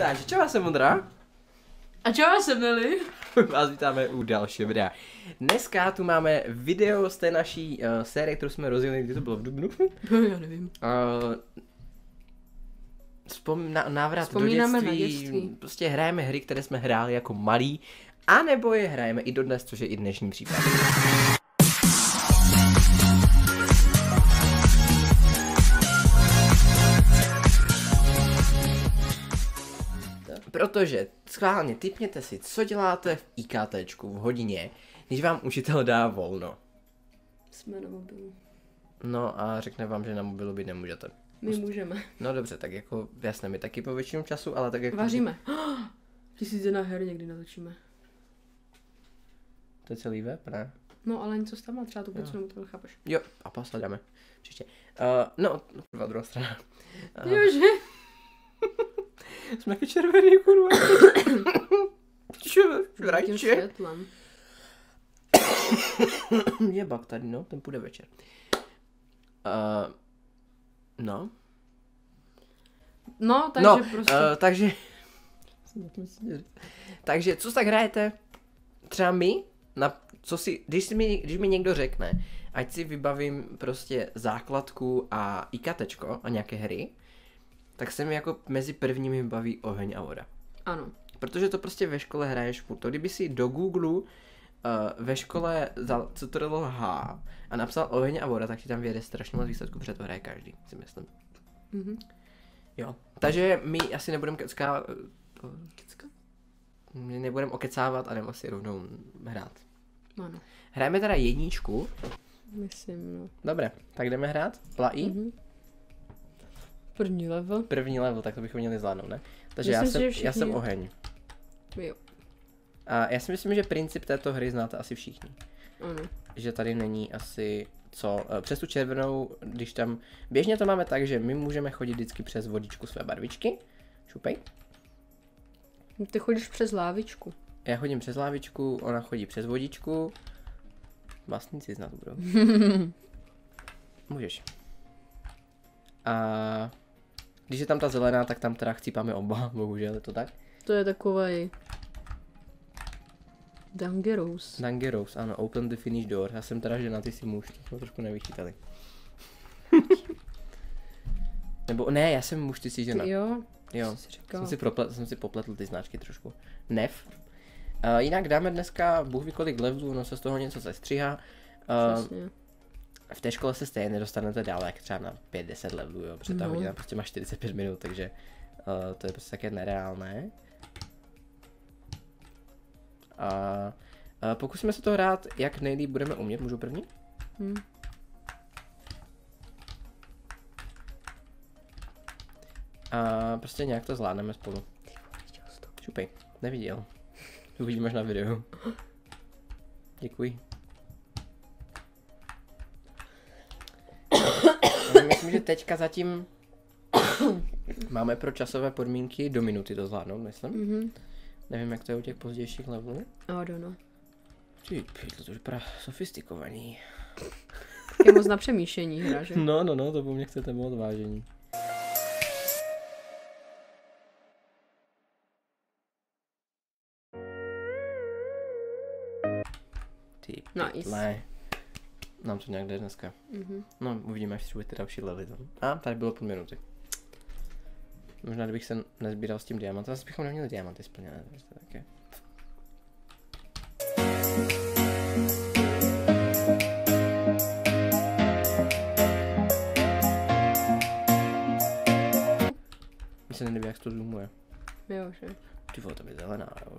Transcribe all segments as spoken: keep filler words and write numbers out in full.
Takže čau, já jsem Ondra. A čau, já jsem Nelly. Vás vítáme u dalšího videa. Dneska tu máme video z té naší uh, série, kterou jsme rozjeli, kdy to bylo v dubnu. Já nevím. Uh, vzpom, na, návrat Vzpomínáme do dětství, na dětství. Prostě hrajeme hry, které jsme hráli jako malí, anebo je hrajeme i dodnes, což je i dnešní případ. Protože schválně tipněte si, co děláte v IKTčku v hodině, když vám učitel dá volno. Jsme na mobilu. No a řekne vám, že na mobilu být nemůžete. My můžeme. No dobře, tak jako jasně, my taky po většinu času, ale tak jako... Vaříme. Tisíc jedna her někdy natočíme. To je celý web, ne? No ale něco tam má, třeba tu pecnu, to chápeš. Jo, a pasta dáme. Příště. Uh, no, dva druhá strana. Uh. Jože. Jsme taky červený, kurva. Vrajče. Je bak tady, no, ten půjde večer. Uh, no. No, takže no, prostě. Uh, takže... takže, co tak hrajete? Třeba my, na, co si, když, si mi, když mi někdo řekne, ať si vybavím prostě základku a IKTčko a nějaké hry, tak se mi jako mezi prvními baví Oheň a voda. Ano. Protože to prostě ve škole hraješ furt. To kdyby si do Google uh, ve škole dal tutorial H a napsal Oheň a voda, tak ti tam vyjede strašně moc výsledků, protože to hraje každý, si myslím. Mhm. Jo. Takže my asi nebudeme kecká... Kecka? My nebudeme okecávat a jdeme asi rovnou hrát. Ano. Hrajeme teda jedničku. Myslím, no. Dobré, tak jdeme hrát. Play. Mhm. První level. První level, tak to bychom měli zvládnout, ne? Takže myslím, já, jsem, všichni... já jsem oheň. Jo. A já si myslím, že princip této hry znáte asi všichni. Ano. Že tady není asi co, přes tu červenou, když tam, běžně to máme tak, že my můžeme chodit vždycky přes vodičku své barvičky. Šupej. Ty chodíš přes lávičku. Já chodím přes lávičku, ona chodí přes vodičku. Vlastníci znát budou. Můžeš. A... když je tam ta zelená, tak tam teda chcípáme oba, bohužel, je to tak? To je takovej... Dangerous. Dangerous, ano, open the finish door. Já jsem teda žena, ty si muž, to jsme trošku nevychytali. Nebo, ne, já jsem muž, ty si žena. Ty jo? Jo, si jsem, si proplet, jsem si popletl ty značky trošku. Nef. Uh, jinak dáme dneska, bůh ví kolik levelů, no se z toho něco sestříhá. Uh, Přesně. V té škole se stejně nedostanete dál, jak třeba na pět deset levelů, jo, protože ta no. hodina prostě má čtyřicet pět minut, takže uh, to je prostě také nereálné. A uh, pokusíme se to hrát, jak nejlíp budeme umět, můžu první? Hmm. A uh, prostě nějak to zvládneme spolu. Šupej, neviděl. Uvidíme až na videu. Děkuji. Myslím, že teďka zatím máme pro časové podmínky do minuty to zvládnout, myslím. Mm-hmm. Nevím, jak to je u těch pozdějších levelů. A dono. Ty pítl, to je právě sofistikovaný. Je moc na přemýšlení hra, že? No, no, no, to po mně chcete moc vážení. Ty nice. Nám to nějak jde dneska. Mm-hmm. No, uvidíme, až třeba ty další levely. A tady bylo půl minuty. Možná, kdybych se nezbíral s tím diamantem, asi bychom neměli diamanty splněné. Také. Mně se nelíbí, jak to zoomuje. Jo, že? Ty vole, to je zelená, jo.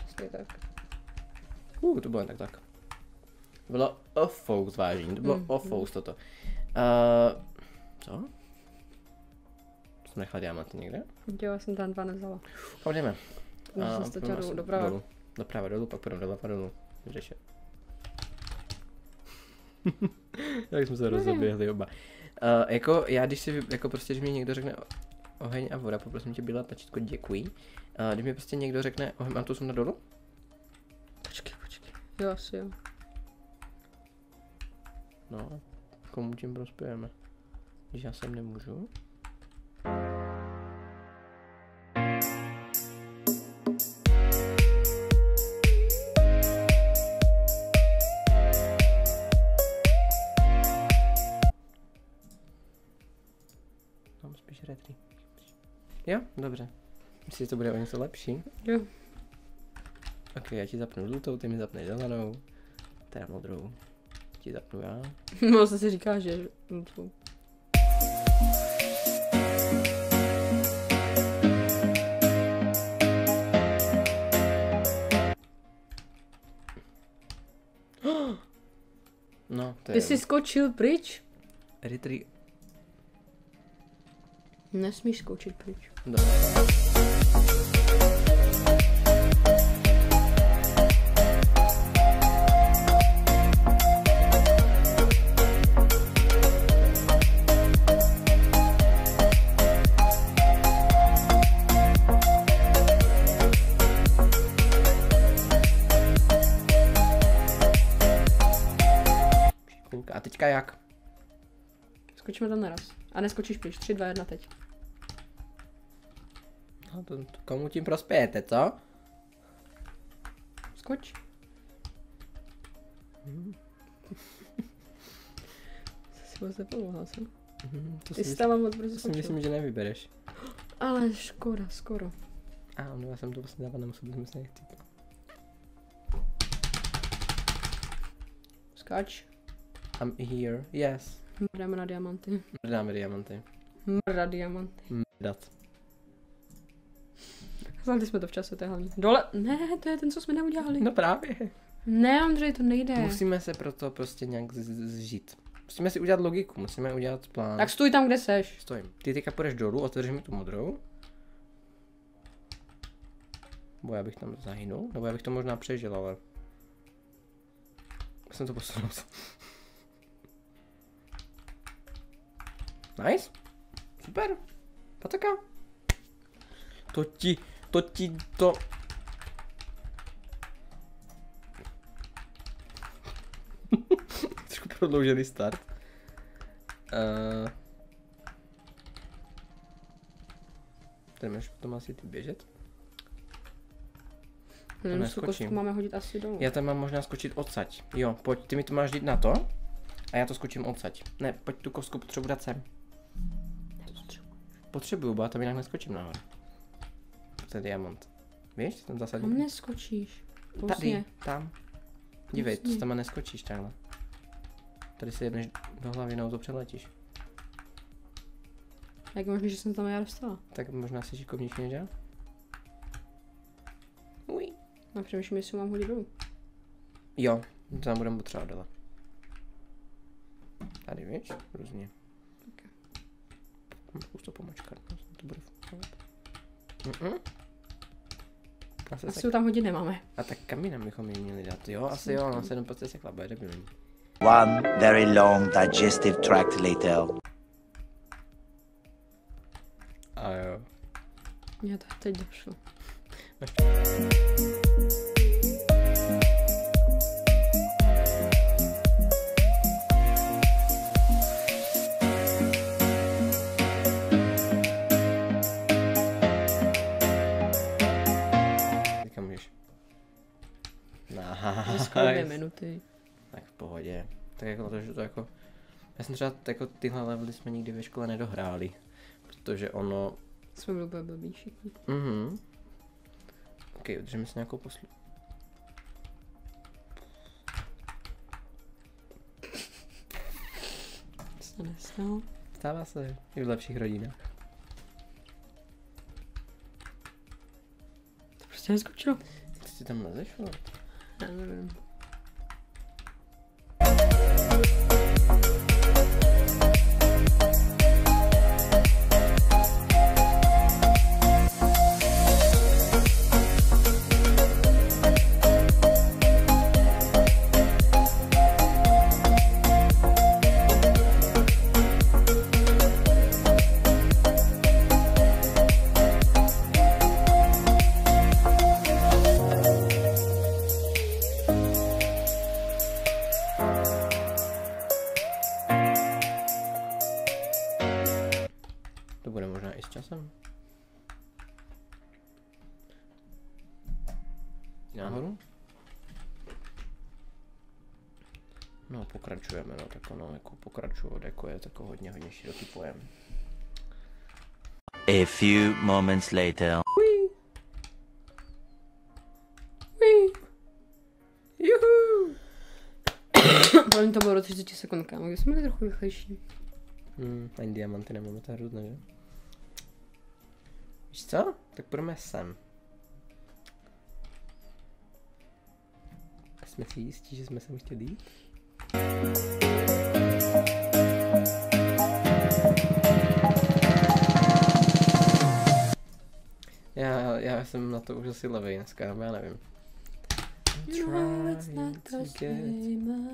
Vlastně tak. Uh, to bylo tak tak. Bylo ofous, vážení, to bylo mm, ofous mm. toto. Uh, co? Jsem nechala diamanty někde? Jo, já jsem tam dva nevzala. Kam jdeme? Můžu se to doprava. Dolů. Doprava dolů, pak půjdeme doleva dolů. Řešit. Jak jsme se rozoběhli oba. Uh, jako já, když si, jako prostě, když mi někdo řekne oheň a voda, poprosím tě, bílé tlačítko, děkuji. Uh, když mi prostě někdo řekne oheň, mám tu jsem na dolů? Počkej, počkej. Jo, asi jo. No, komu tím prospějeme? Když já sem nemůžu. Mám spíš retry. Jo, dobře. Myslím, že to bude o něco lepší. Jo. Ok, já ti zapnu žlutou, ty mi zapneš zelenou. Teda modrou. Ti zapnu já. No, se si říká, že žlutou. No, to je... Ty jsi skočil pryč? Retry. Nesmíš skočit pryč. Dobře. A teďka jak? Skočíme tam naraz. A neskočíš pryč. tři, dva, jedna, teď. No to, to komu tím prospějete, co? Skoč. Hmm. Co si moc nepomohla, jsem? Hmm, Ty jsi tam moc brzy skočil. To si myslím, že nevybereš. Ale škoda, skoro. A no, já jsem to vlastně dávat nemusel, protože se nechci. Skač. I'm here, yes. Mrdáme na diamanty. Mrdáme diamanty. Mrda diamanty. Mrdat. Zvládli jsme to v čase, to je hlavní. Dole, ne, to je ten, co jsme neudělali. No právě. Ne, Ondřej, to nejde. Musíme se proto prostě nějak zžít. Musíme si udělat logiku, musíme udělat plán. Tak stůj tam, kde seš. Stojím. Ty teďka půjdeš dolů, otevřeme tu modrou. Bo já bych tam zahynul, nebo já bych to možná přežil, ale... Musím to posunout. Nice. Super. Pataka. To ti, to ti, to... Trošku prodloužený start. Uh... Tady máš potom asi ty běžet. Nevím, tu máme hodit asi dolů. Já tam mám možná skočit odsaď. Jo, pojď, ty mi to máš dít na to. A já to skočím odsaď. Ne, pojď tu kostku potřebuji dát sem. Potřebuju, bo já tam jinak neskočím nahoru. To je diamant. Víš, tam zasadí. Tam neskočíš. Pousně. Tady, tam. Dívej, to tam neskočíš takhle. Tady si jedneš do hlavy, na to přeletíš. Jak možná, že jsem tam já dostala? Tak možná si šikovnější než já? Uj. A přemýšlím, jestli mám hodit dolů. Jo, to tam budeme potřebovat dole. Tady, víš? Různě. Okay. Můžu to pomačkat, to bude fungovat. Mm-mm. Asi, asi tak... tam hodit nemáme. A tak kamínám bychom ji měli dát, jo? Asi jo, ona se jenom prostě sekla, bude debilní. One very long digestive tract later. A jo. Já to teď došlo. Dvě minuty. Tak v pohodě. Tak jako to, že to jako... Já jsem třeba jako tyhle levely jsme nikdy ve škole nedohráli. Protože ono... Jsme byli úplně blbí všichni. Mhm. Ok, udržíme si nějakou poslu... To se nestalo. Stává se i v lepších rodinách. To prostě neskočilo. Ty si tam lezeš, ale... Já nevím. Nahoru. No pokračujeme, no tak ono jako pokračuje, jako je takový hodně hodně široký pojem. A few moments later. Whee! Whee! Juhu! Volím to bylo do třiceti sekundkám, když jsme byli trochu rychlejší. Hmm, ani diamanty nemáme, to je hrudné, že? Víš co? Tak půjdeme sem. Jsme si jistí, že jsme sem chtěli jít? Já, já jsem na to už asi levej dneska, já nevím.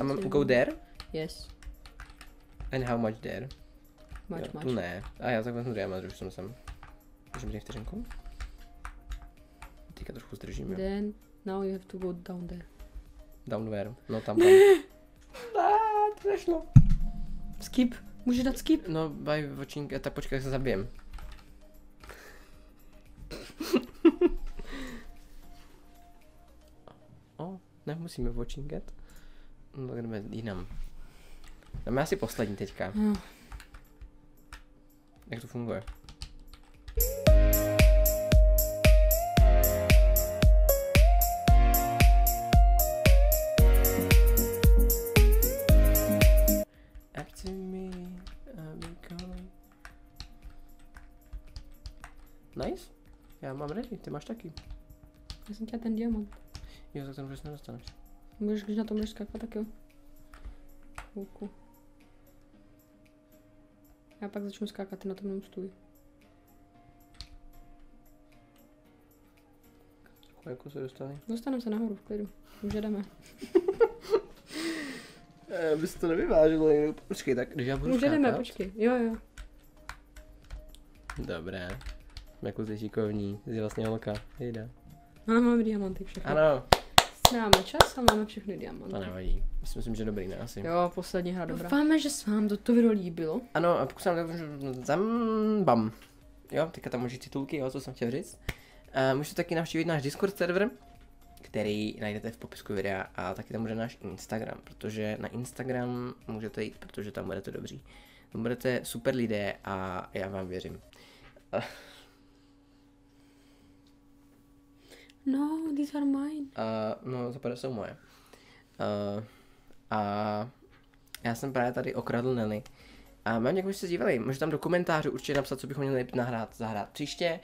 A mám go there? Yes. And how much there? Much, jo, much. Ne. A já takhle jsem diamant, už jsem sem. Můžeme říct vteřinku? Teďka trochu zdržím, Then, jo. Now you have to go down there. Down where? No tam tam. Aaaa, to nešlo. Skip. Můžeš dát skip? No, by watching, tak počkej, jak se zabijem. O, ne, musíme watching it. No tak jdeme jinam. Dáme asi poslední teďka. No. Jak to funguje? Nice. Já mám ready, ty máš taky. Já jsem chtěla ten diamant. Jo, tak ten už nedostaneš. Můžeš, když na to budeš skákat, tak jo. Kouku. Já pak začnu skákat, ty na tom nemůžu. Jako se dostane? Dostaneme se nahoru, v klidu. Už jedeme. Aby se to nevyvážilo, počkej, tak když já budu skákat. Už jedeme, počkej, jo jo. Dobré. Jako ze šikovní, z vlastně holka, jde. Ano, máme diamanty všechny. Ano. Máme čas a máme všechny diamanty. To nevadí, myslím, že dobrý, ne asi. Jo, poslední hra dobrá. Doufáme, že se vám toto video líbilo. Ano, a pokud se vám zambam. Jo, teďka tam můžete titulky, jo, co jsem chtěl říct. A můžete taky navštívit náš Discord server, který najdete v popisku videa, a taky tam bude náš Instagram, protože na Instagram můžete jít, protože tam budete dobří. Tam budete super lidé a já vám věřím. No, these are mine. Uh, no, to jsou moje. Uh, a já jsem právě tady okradl Nelly. A mám nějak, se dívali, můžete tam do komentářů určitě napsat, co bychom měli nahrát, zahrát příště.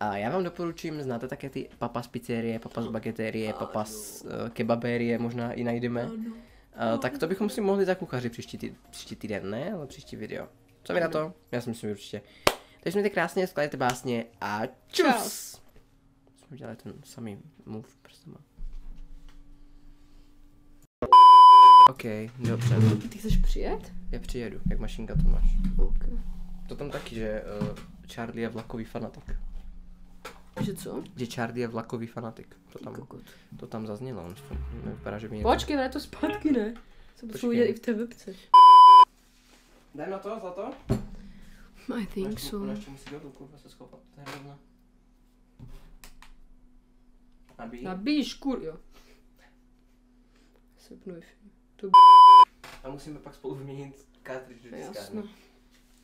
A já vám doporučím, znáte také ty papas pizzerie, papas bagetérie, papas uh, kebaberie, možná i najdeme. Uh, tak to bychom si mohli zakuchařit příští, tý, příští týden, ne? Ale příští video. Co vy na to? Já si myslím určitě. Takže mějte krásně, skládejte básně a čus! Čas. Udělali ten samý move prstama. OK, dobře. Ty chceš přijet? Já přijedu, jak mašinka to máš. Okay. To tam taky, že uh, Charlie je vlakový fanatik. Že co? Že Charlie je vlakový fanatik. To tam, to tam zaznělo, on to nevypadá, že by něco... Počkej, vrát to zpátky, ne? Co to vidět i v té webce. Daj na to, zlato? I think naště, so. Ještě musí do kurva se schopat, to je hrozné. Nabíj. Nabíjíš, kur, jo. Sepnuj. To b... A musíme pak spolu vyměnit cartridge do diskárny. Jasno.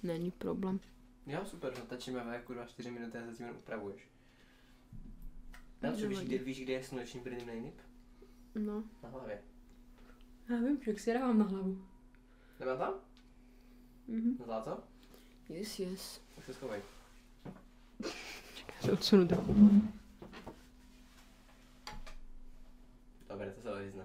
Není problém. Jo, super, natačíme ve kurva čtyři minuty a zatím jen upravuješ. No, co, víš, kde, víš, kde je sluneční brýle nejlíp? No. Na hlavě. Já vím, jak si dávám na hlavu. Nemám tam? Mhm. Na zlato? Yes, yes. Už se schovej. Čekaj, já se odsunu do kubu. Dobre, to sa odízne.